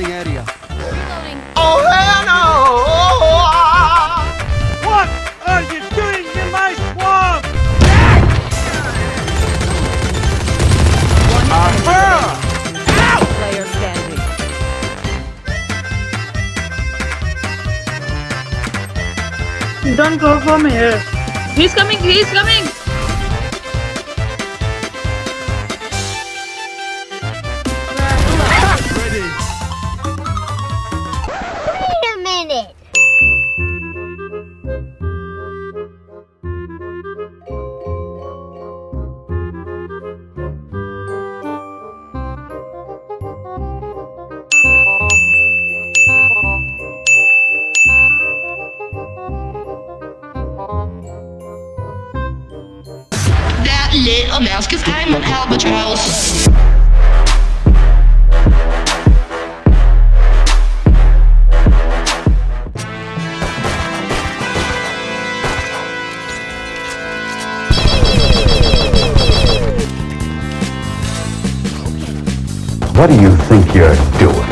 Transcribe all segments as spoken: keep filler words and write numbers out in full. the area. Reloading. Oh, hell no! Oh, ah. What are you doing in my swamp? One uh -huh. Ow. Player standing. Don't go from here. He's coming, he's coming! Little mouse, cause I'm an albatross. What do you think you're doing?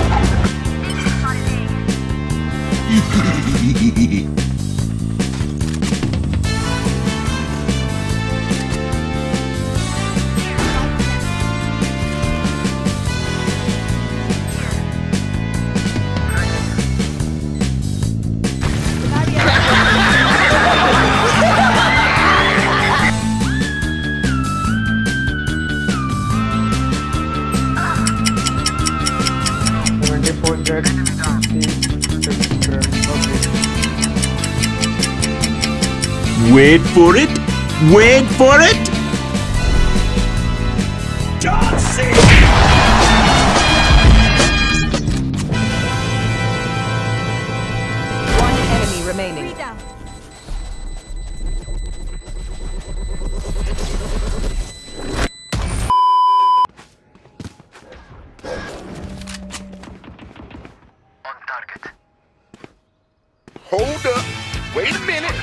Wait for it! Wait for it! John C. One enemy remaining. On target. Hold up! Wait a minute!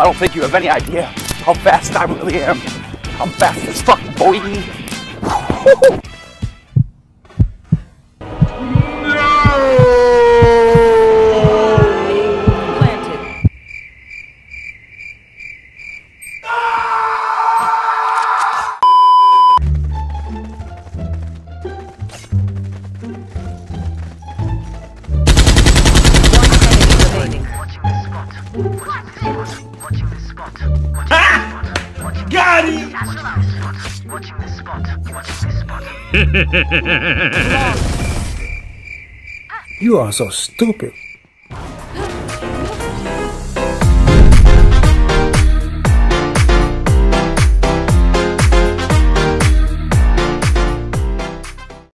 I don't think you have any idea how fast I really am. I'm fast as fuck, boy. No! Planted. Ah! One enemy remaining. Watching the spot. Watching this spot. Watching ah! this spot. Watching got this him! Spot. Watching this spot. Watching this spot. Watching this spot. You are so stupid.